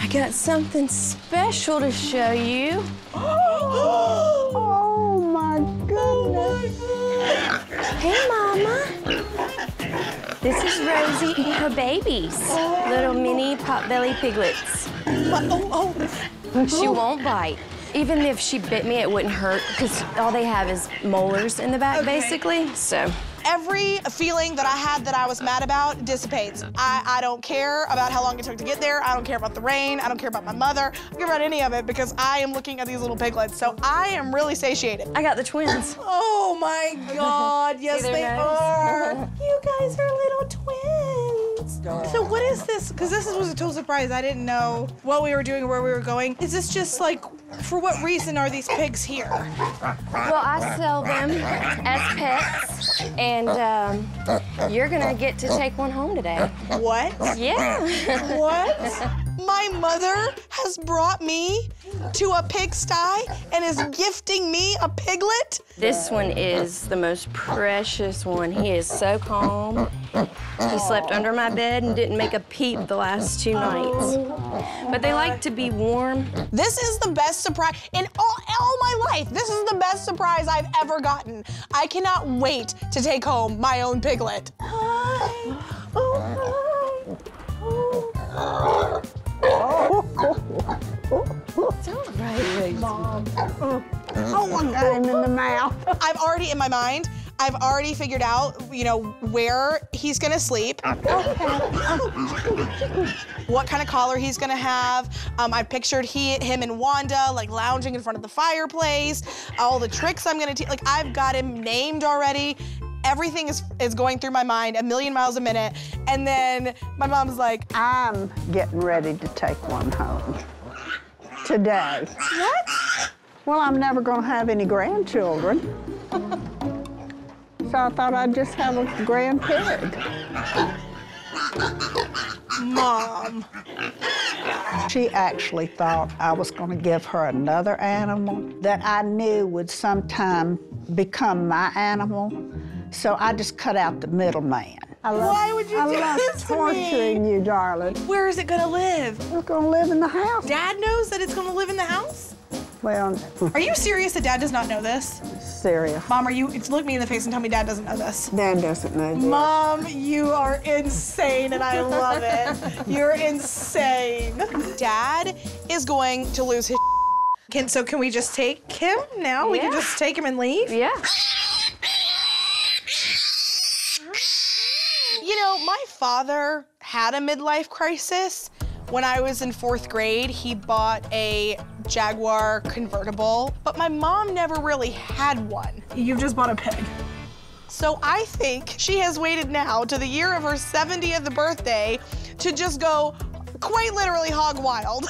I got something special to show you. Oh, my goodness. Hey, Mama. This is Rosie and her babies. Little mini pot-bellied piglets. She won't bite. Even if she bit me, it wouldn't hurt, because all they have is molars in the back, basically, so. Every feeling that I had that I was mad about dissipates. I don't care about how long it took to get there. I don't care about the rain. I don't care about my mother. I don't care about any of it, because I am looking at these little piglets, so I am really satiated. I got the twins. Oh, my God. Yes, they are. You guys are little twins. So what is this? Because this was a total surprise. I didn't know what we were doing or where we were going. Is this just like, for what reason are these pigs here? Well, I sell them as pets, and you're gonna get to take one home today. What? Yeah. What? My mother has brought me to a pigsty and is gifting me a piglet? This one is the most precious one. He is so calm. He slept under my bed and didn't make a peep the last two nights. But they like to be warm. This is the best surprise in all my life. This is the best surprise I've ever gotten. I cannot wait to take home my own piglet. Hi. Oh, hi. Oh. It's all right, Mom. I want to put him in the mouth. I've already, in my mind, I've already figured out, you know, where he's gonna sleep, what kind of collar he's gonna have. I pictured him and Wanda, like, lounging in front of the fireplace, all the tricks I'm gonna teach. Like, I've got him named already. Everything is going through my mind a million miles a minute. And then my mom's like, I'm getting ready to take one home today. What? Well, I'm never gonna have any grandchildren. So I thought I'd just have a grand pig. Mom. She actually thought I was gonna give her another animal that I knew would sometime become my animal. So I just cut out the middleman. Why would you do this to me? I love torturing you, darling. Where is it gonna live? It's gonna live in the house. Dad knows that it's gonna live in the house? Well... Are you serious that Dad does not know this? Serious. Mom, are you... Look me in the face and tell me Dad doesn't know this. Dad doesn't know this. Mom, you are insane, and I love it. You're insane. Dad is going to lose his So can we just take him now? Yeah. We can just take him and leave? Yeah. You know, my father had a midlife crisis. When I was in 4th grade, he bought a Jaguar convertible, but my mom never really had one. You've just bought a pig. So I think she has waited now to the year of her 70th birthday to just go quite literally hog wild.